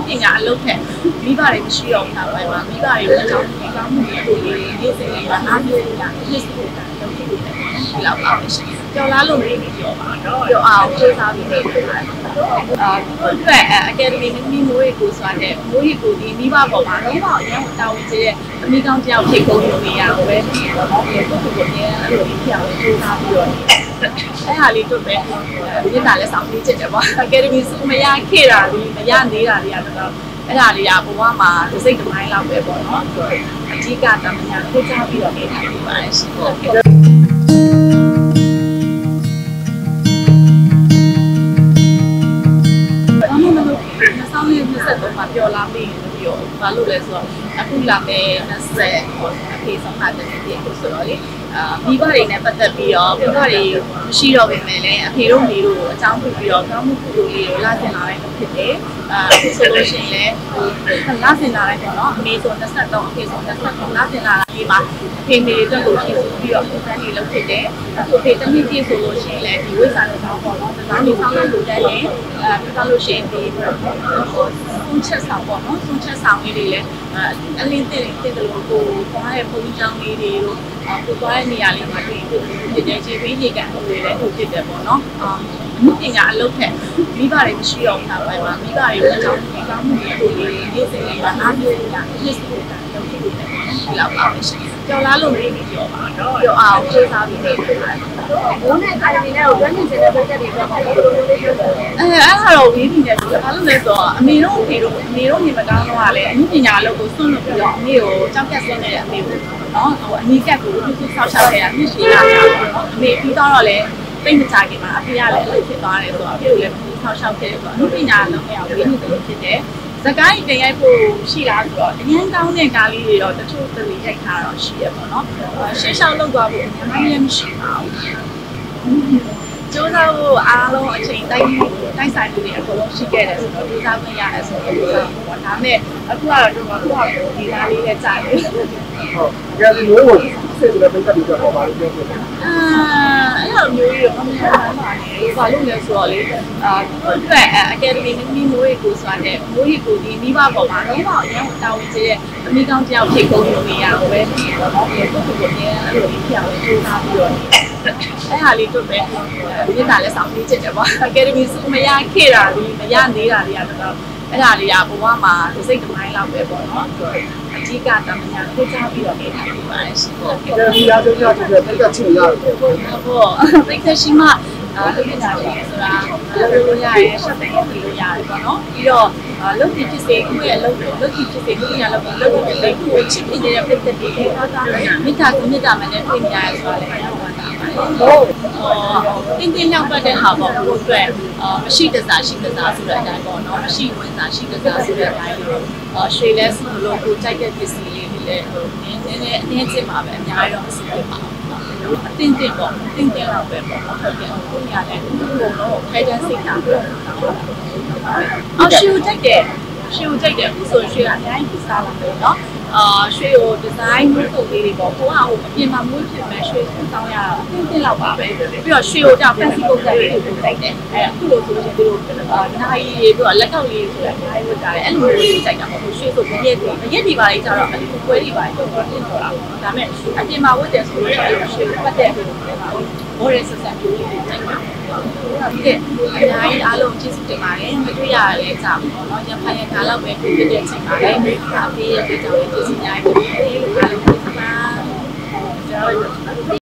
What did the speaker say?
啲眼碌嘅，呢個係需要頭係話，呢個係要做幾間嘢，啲成日啱啲人，啲時間咁啲嘢，有拗嘅，有拉攏嘅，有拗最差嘅嘢。因為academy 呢每一個算嘅，每一個啲呢個個嘛，呢個嘢我到即係呢間只有提供用嘅嘢，我哋我哋都做嘢，我哋條最差嘅。 哎呀，你做咩？你打了上面去的吧？给你们说没呀？去哪里？没呀？你哪里呀？那个，哎呀，你呀，不管嘛，就是一个买老的不孬，自家咱们家会照顾的，他们还是够。 ပြောလာပြီးပြောဘာလို့လဲဆိုတော့အခုလာမယ်20ဟိုအဖေဆောင်တာတည်းတည်းဆိုတော့လေမိဘတွေနဲ့ပတ်သက်ပြီးတော့မိဘတွေရှိတော့ပြင်မယ်လေအဖေတို့မိတို့အကြောင်းပြုပြီးတော့ကောင်းမှုကုသိုလ်လေးကိုလာတင်လာတဲ့ဖြစ်တယ်အခုဆိုလို့ရှိရင်လေလာတင်လာတဲ့ပေါ့နော်အမေဆို23အဖေဆို23လာတင်လာတာဒီမှာအဖေမိတွေအတွက်ကိုရှိပြီးတော့ပုံစံလေးလုပ်ဖြစ်တယ်အခုအဖေတမိပြည့်ဆိုလို့ရှိရင်လေဒီဝိဇ္ဇာတော်ပေါ့နော်ဒါမျိုးဆောင်လို့လုပ်တယ်လေပြောလို့ရှိရင်ဒီဆုံးချက်ဆောင်ပေါ့နော်ဆုံးချက်ဆောင်လေးတွေလည်းအလင်းတင်တင်တယ်လို့ကိုသွားရဲ့ဘုံကြောင်းလေးတွေတို့ကိုသွားရဲ့နေရာလေးမှာတွေ့ဖို့ဖြစ်တဲ့ခြေပေးရေကန်တွေလည်းဟုတ်ဖြစ်တယ်ပေါ့နော်အမှုပညာအလုပ်ထက်မိဘတွေမရှိတော့တာပဲမိဘတွေကတော့ဒီကောင်းမှုတွေကိုရေးစင်နေတာအားမျိုးတွေကရေးစင်နေတာတော့ဖြစ်နေတယ်လောက်အောင်ရှိတယ်ကြော်လားလို့လေးတွေပြောပါတော့ပြောအောင်စူးစမ်းပြီးနေတယ်ဘုံနဲ့အဲ့ဒီနဲ့ကိုဝင်နေတဲ့ဘက်ကနေပြောတာလို့လေးပြောတယ်အဲ့ဒါတော့ဝေးပြီးနေတယ်ဘာလို့လဲဆိုတော့အမေတို့အဖေတို့အမေတို့ညီမကောင်းတို့ကလည်းအမှုပညာအလုပ်ကိုစွန့်လို့ပြီးတော့အမေကိုကြောက်ကြက်စွန့်နေတဲ့အမေကိုနော်ဟိုအနီးကပ်ကိုသူသူဆောက်ရှောက်နေတာမြစ်ရှိတာအမေပြီးတော့လည်းပိတ်မချခင်မှာအဖေကလည်းအဲ့လိုဖြစ်သွားတယ်ဆိုတော့အဖေကိုလည်းသူဆောက်ရှောက်ခဲ့တယ်ဆိုတော့အမှုပညာအလုပ်ကဝေးနေတယ်ဖြစ်တယ် စကားတင်ရိုက်ဖို့ရှိလားဆိုတော့အရင်ကောင်းတဲ့ကားလေးတွေတော့တချို့တလေရိုက်ထားတော့ရှိရပါတော့။ရှေ့ရှောက်လောက်သွားဖို့အများကြီးလည်းမရှိပါဘူး။ကျိုးစားဖို့အားလုံးအချိန်တိုက်ဆိုင်မှုတွေအကုန်လုံးရှိခဲ့တယ်ဆိုတော့ကျိုးစားခွင့်ရတယ်ဆိုတော့ကျိုးစားဖို့ပေါ့။ဒါမဲ့အခုကတော့ကျွန်တော်တို့ကဒီကားလေးနဲ့ကြာတယ်။ဟုတ်။ဒီကလေးမျိုးကိုစိတ်ကလေးပိတ်တာပြီးတော့ပါလို့ပြောပြတယ်။အဲ့လိုမျိုးကြီးတော့မများပါဘူး။ ဘာလို့လဲဆိုတော့လေသူတို့အတွက် academy မိမိုးရီကိုဆိုတဲ့မိုးရီကိုဒီမိဘပေါ်မှာတော့အရင်ကတာဝန်ကျတဲ့အမိကောင်းတယောက်ဖြစ်ကုန်လို့နေရတော့ပဲဒီတော့ဒီကိုကိုကိုလည်းအဲ့လိုဖြစ်အောင်စူးစမ်းပြီးတော့အဲ့ဟာလေးတို့ပဲမိသားလည်းဆောင်ပြီးချက်တယ်ပေါ့ academy စုမရခဲ့တာဒီမရနေတာတွေကတော့အဲ့ဒါလေးကဘဝမှာသူစိတ်ကမိုင်းလောက်ပဲပေါ့နော်အဓိကတမညာကိုချပြီးတော့နေတာပါရှင်ဟုတ်ကဲ့ဒီရာဇဝင်ရောက်တဲ့တိတ်ချင်ရတယ်ဟုတ်တိတ်ချင်ရှိမှ လုပ်ပြတာလေဆိုတာလုပ်လို့ရတယ်ဆက်သိလုပ်လို့ရတယ်ပေါ့နော်ပြီးတော့လုပ်ပြီးဖြစ်စေကိုယ့်ရဲ့အလုပ်ကိုလုပ်ပြီးဖြစ်စေကိုယ့်ရဲ့အလုပ်ကိုလုပ်ပြီးဖြစ်စေကိုယ့်ချစ်ပြီးတဲ့ပြဿနာတွေအားသာမိသားစုမိသားမနဲ့ပြင်ပြရဆိုတာလည်းအဝတ်တာပါဟုတ်တင်းတင်းရောက်ပတ်တဲ့ဟာပေါ့ကိုယ့်အတွက်မရှိတစားရှိတစားဆိုတဲ့အတိုင်းပေါ့နော်မရှိဝင်စားရှိတစားဆိုတဲ့အတိုင်းလို့ရွှေလဲစုလို့ကိုယ်ကြိုက်တဲ့ပစ္စည်းလေးတွေလည်းနည်းနည်းအနည်းချင်းပါပဲအများကြီးတော့မဆိုးပါဘူး အတင်းတင်းပေါ့အတင်းတင်းတော့ပဲပေါ့ဟုတ်ကဲ့ကိုရတဲ့ဘုံတော့ထိုင်တဲ့စိတ်ထားပေါ့အော်ရှူတိုက်တယ်အခုဆိုရွှေကအများကြီးစားလာတယ်နော်ရွှေကို design မျိုးစုံလေးတွေပေါ့ကိုကဟိုအပြင်မှာမျိုးဖြစ်မဲ့ရွှေစုတောင်းရတာအတင်းတင်းတော့ပါပဲပြီးတော့ရွှေကိုတော့ fancy ပုံစံလေးတွေတိုက်တယ်အဲ့အခုလိုဆိုရင်ဒီလိုနာရီတွေပြီးတော့လက်ကောက်လေးဆိုတာအများကြီးဝတ်ကြတယ်အဲ့လိုမျိုးတိုက်တာပေါ့ရွှေဆိုရက်တွေပါလေကြတော့အခုပွဲတွေပါတော့တင်းတော့လာဒါမဲ့အပြင်မှာဝတ်တယ်ဆိုတော့ရွှေပတ်တဲ့ဘောရဲဆက်ဆက်ပြီးတိုက်တာ ဟုတ်ကဲ့အများကြီးအားလုံးကျေးဇူးတင်ပါတယ်မတွေ့ရလဲကြာပါတော့เนาะရဖိုင်ရကားလောက်ပဲဖြစ်တဲ့အချိန်ပါလေဒါပေးရတဲ့ကြောင့်ကျေးဇူးများပါတယ်အားလုံးပါ